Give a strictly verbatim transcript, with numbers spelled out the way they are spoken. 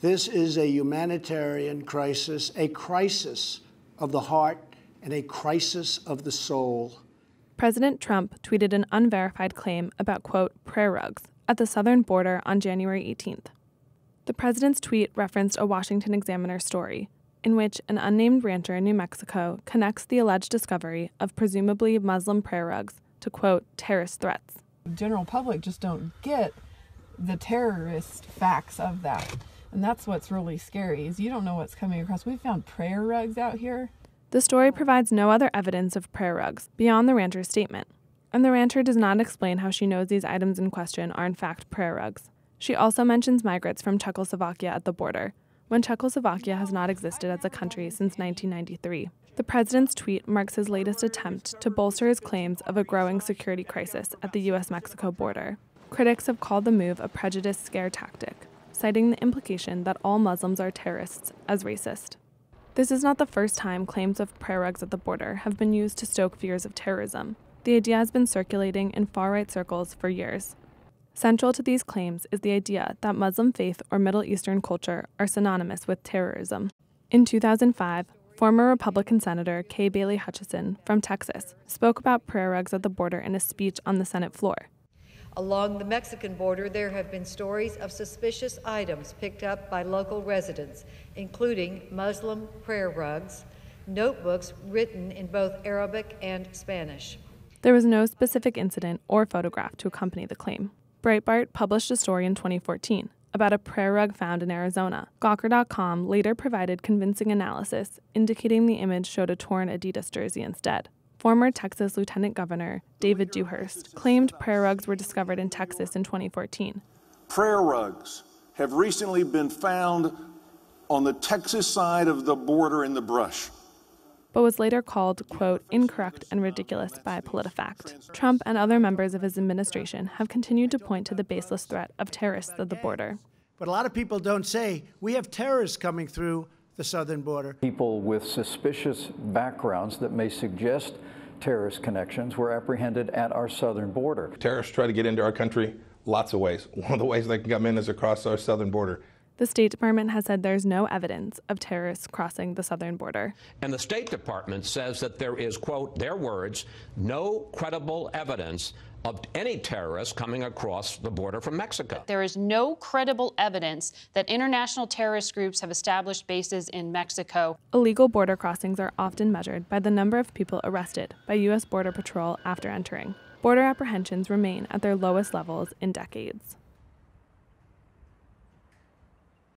This is a humanitarian crisis, a crisis of the heart and a crisis of the soul. President Trump tweeted an unverified claim about, quote, prayer rugs at the southern border on January eighteenth. The president's tweet referenced a Washington Examiner story in which an unnamed rancher in New Mexico connects the alleged discovery of presumably Muslim prayer rugs to, quote, terrorist threats. The general public just don't get the terrorist facts of that. And that's what's really scary, is you don't know what's coming across. We found prayer rugs out here. The story provides no other evidence of prayer rugs beyond the rancher's statement. And the rancher does not explain how she knows these items in question are in fact prayer rugs. She also mentions migrants from Czechoslovakia at the border, when Czechoslovakia has not existed as a country since nineteen ninety-three. The president's tweet marks his latest attempt to bolster his claims of a growing security crisis at the U S Mexico border. Critics have called the move a prejudice scare tactic, citing the implication that all Muslims are terrorists as racist. This is not the first time claims of prayer rugs at the border have been used to stoke fears of terrorism. The idea has been circulating in far-right circles for years. Central to these claims is the idea that Muslim faith or Middle Eastern culture are synonymous with terrorism. In two thousand five, former Republican Senator Kay Bailey Hutchison from Texas spoke about prayer rugs at the border in a speech on the Senate floor. Along the Mexican border, there have been stories of suspicious items picked up by local residents, including Muslim prayer rugs, notebooks written in both Arabic and Spanish. There was no specific incident or photograph to accompany the claim. Breitbart published a story in twenty fourteen about a prayer rug found in Arizona. Gawker dot com later provided convincing analysis, indicating the image showed a torn Adidas jersey instead. Former Texas Lieutenant Governor David Dewhurst claimed prayer rugs were discovered in Texas in twenty fourteen. Prayer rugs have recently been found on the Texas side of the border in the brush, but was later called, quote, incorrect and ridiculous by PolitiFact. Trump and other members of his administration have continued to point to the baseless threat of terrorists at the border. But a lot of people don't say, we have terrorists coming through the southern border. People with suspicious backgrounds that may suggest terrorist connections were apprehended at our southern border. Terrorists try to get into our country lots of ways. One of the ways they can come in is across our southern border. The State Department has said there's no evidence of terrorists crossing the southern border. And the State Department says that there is, quote, their words, no credible evidence of any terrorists coming across the border from Mexico. There is no credible evidence that international terrorist groups have established bases in Mexico. Illegal border crossings are often measured by the number of people arrested by U S Border Patrol after entering. Border apprehensions remain at their lowest levels in decades.